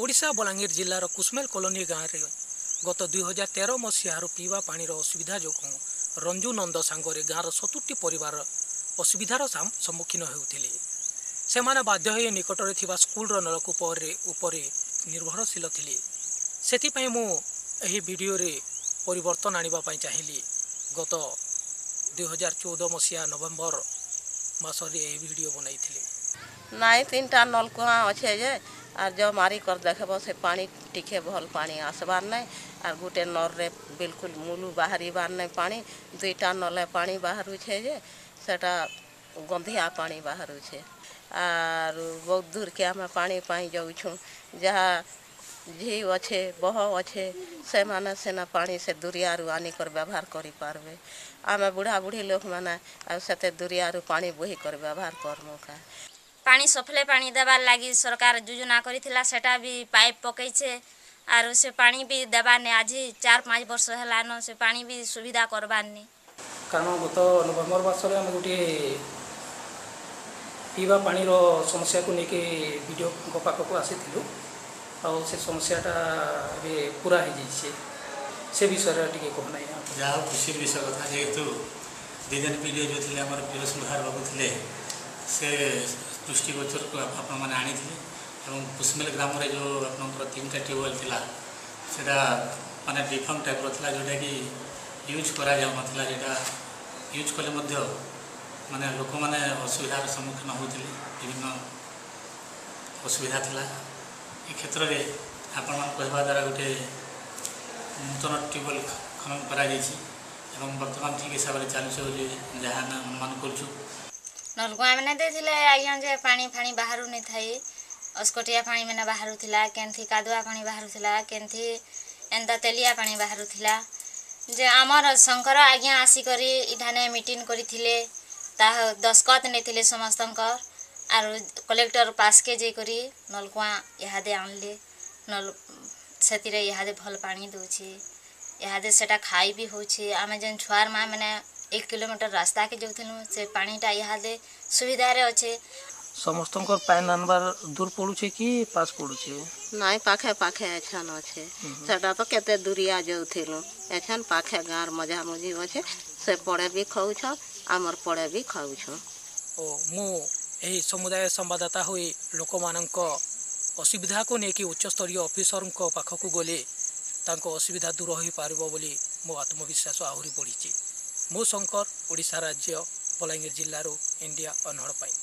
ओडिशा बलांगीर जिलार कुसमेल कॉलोनी गाँव में गत 2013 मसीहार पीवा पानी असुविधा जो रंजू नंद सांगरे गाँवर 70 परिवार असुविधार सम्मुखीन होते से बाध्य निकटरे थिबा स्कूलर नलकूप निर्भरशील थिले। सेथिपई मु एही वीडियो रे परिवर्तन आनिबा पई चाहिली। गत 2014 मसीहा नवंबर मास रे एही वीडियो बनाइथिले। नाइ तीनटा नलकुआ अछे जे आर जो मारी कर देखबो से पानी टिके भल पानी आसबार नै आर गुटे नर रे बिल्कुल मुलु बाहरिबार नै पानी दुईटा नले पानी बाहरु छे जे सेटा गंधिया पानी बाहरु छे आर बहुत दूर के आम पानी पाई जाऊँ जहाँ झीव अच्छे बह अच्छे से माना सेना पानी से दूरियारू आनिकर व्यवहार करी पारबे। आम बुढ़ा बुढ़ी लोक माना से दूरियारू पानी बोही कर व्यवहार करमु का पानी सफले पानी देवार लगी सरकार योजना करिथिला सेटा भी पाइप पकईछे आर से पानी भी देवाने आज 4-5 वर्ष हेलान से पानी भी सुविधा करवानी कारण गत नवेम्बर मास गोटे पीवा पानी रो समस्या को लेके वीडियो पाखक आसीलु आ समस्याटा पूरा हो से विषय टी कहना जहाँ खुशी विषय कथा जेहेतु दिदन पीढ़ी जो थे आम पीर सुधार बाबू थे से दृष्टिगोचर को आनी कुसमेल ग्राम जो आप 3टा ट्यूबवेल से मानने डिफॉर्म टाइप रहा जोटा कि यूज करा करा जोटा यूज कले माने लोक मैंने असुविधार सम्मुखीन होते विभिन्न असुविधा था। ये क्षेत्र में आपवा द्वारा गोटे नूतन ट्यूबवेल खनन कर बर्तमान ठीक हिसाब से चलू जहाँ अनुमान करुँ नलकुआ मैंने देते आज्ञा जे पानी फाणी बाहर नहीं थाई अस्कटिया पानी मैंने बाहर था के कादुआ पानी बाहर था के एंता तेलिया पानी बाहर था जे आमर शंकर आज्ञा आसिक इठाने मीटिंग करते दस्खत नहीं समस्त आर कलेक्टर पास के जे करी नलकुआ इहादे आनले नल से इहादे भल पानी दूचे इहादे सेटा खाई भी होचे। आम जेन छुआर माँ मैंने 1 किलोमीटर रास्ता के जोलूँ से पानीटा इहादे सुविधार अच्छे समस्त पान आनबार दूर पड़ुचे कि पास पड़ुचे ना पाखे पाखे एछन अच्छे सेटा तो केते दूरिया जोलूँ एछन पाखे गाँव मजा मजी अच्छे से पड़े भी खाऊछ आमर पड़े भी खाऊछ। मु एही समुदाय संवाददाता हुई लोक मानक असुविधा को लेकिन उच्चस्तरीय अफिसर पाखक गले असुविधा दूर हो पार बोली मो आत्मविश्वास आहरी बढ़ी। मो शंकर ओडिशा राज्य बलांगीर जिल्लारो इंडिया अनहड़।